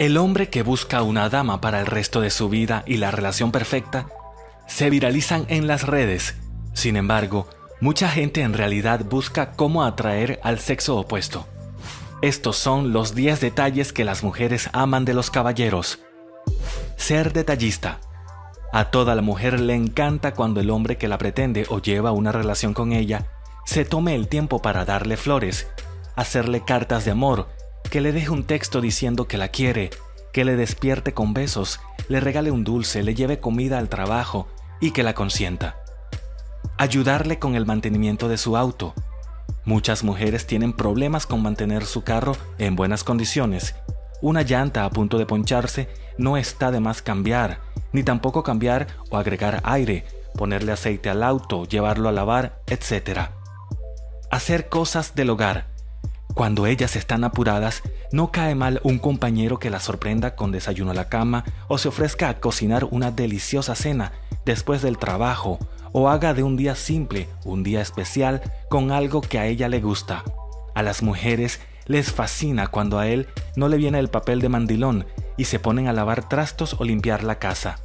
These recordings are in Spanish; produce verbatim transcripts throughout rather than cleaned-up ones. El hombre que busca a una dama para el resto de su vida y la relación perfecta se viralizan en las redes. Sin embargo, mucha gente en realidad busca cómo atraer al sexo opuesto. Estos son los diez detalles que las mujeres aman de los caballeros. Ser detallista. A toda la mujer le encanta cuando el hombre que la pretende o lleva una relación con ella se tome el tiempo para darle flores, hacerle cartas de amor, que le deje un texto diciendo que la quiere, que le despierte con besos, le regale un dulce, le lleve comida al trabajo y que la consienta. Ayudarle con el mantenimiento de su auto. Muchas mujeres tienen problemas con mantener su carro en buenas condiciones. Una llanta a punto de poncharse no está de más cambiar, ni tampoco cambiar o agregar aire, ponerle aceite al auto, llevarlo a lavar, etcétera. Hacer cosas del hogar. Cuando ellas están apuradas, no cae mal un compañero que las sorprenda con desayuno a la cama o se ofrezca a cocinar una deliciosa cena después del trabajo o haga de un día simple un día especial con algo que a ella le gusta. A las mujeres les fascina cuando a él no le viene el papel de mandilón y se ponen a lavar trastos o limpiar la casa.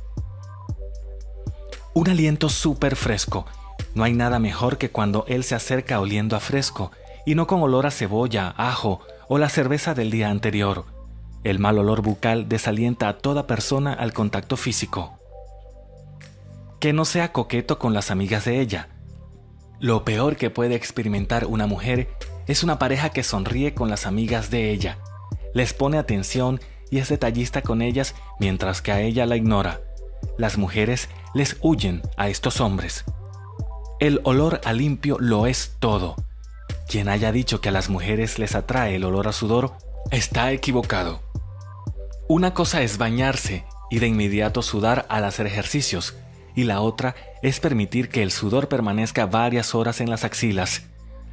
Un aliento súper fresco. No hay nada mejor que cuando él se acerca oliendo a fresco, y no con olor a cebolla, ajo o la cerveza del día anterior. El mal olor bucal desalienta a toda persona al contacto físico. Que no sea coqueto con las amigas de ella. Lo peor que puede experimentar una mujer es una pareja que sonríe con las amigas de ella, les pone atención y es detallista con ellas mientras que a ella la ignora. Las mujeres les huyen a estos hombres. El olor a limpio lo es todo. Quien haya dicho que a las mujeres les atrae el olor a sudor está equivocado. Una cosa es bañarse y de inmediato sudar al hacer ejercicios, y la otra es permitir que el sudor permanezca varias horas en las axilas.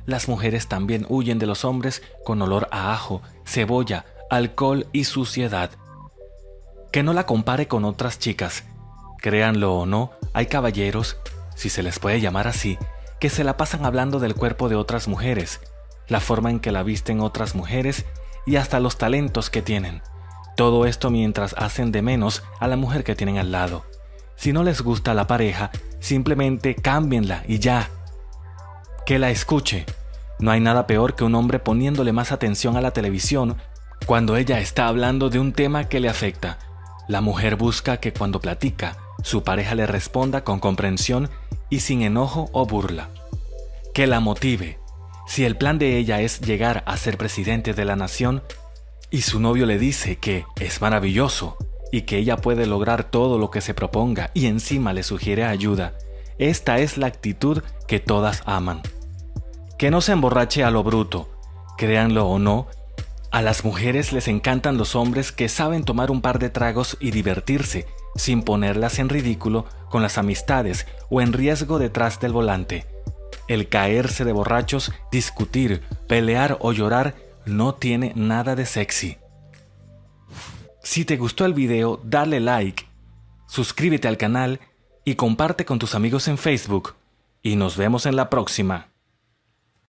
Las mujeres también huyen de los hombres con olor a ajo, cebolla, alcohol y suciedad. Que no la compare con otras chicas. Créanlo o no, hay caballeros, si se les puede llamar así, que se la pasan hablando del cuerpo de otras mujeres, la forma en que la visten otras mujeres y hasta los talentos que tienen. Todo esto mientras hacen de menos a la mujer que tienen al lado. Si no les gusta la pareja, simplemente cámbienla y ya. Que la escuche. No hay nada peor que un hombre poniéndole más atención a la televisión cuando ella está hablando de un tema que le afecta. La mujer busca que cuando platica, su pareja le responda con comprensión y sin enojo o burla. Que la motive. Si el plan de ella es llegar a ser presidente de la nación y su novio le dice que es maravilloso y que ella puede lograr todo lo que se proponga y encima le sugiere ayuda, esta es la actitud que todas aman. Que no se emborrache a lo bruto. Créanlo o no, a las mujeres les encantan los hombres que saben tomar un par de tragos y divertirse, sin ponerlas en ridículo con las amistades o en riesgo detrás del volante. El caerse de borrachos, discutir, pelear o llorar no tiene nada de sexy. Si te gustó el video, dale like, suscríbete al canal y comparte con tus amigos en Facebook. Y nos vemos en la próxima.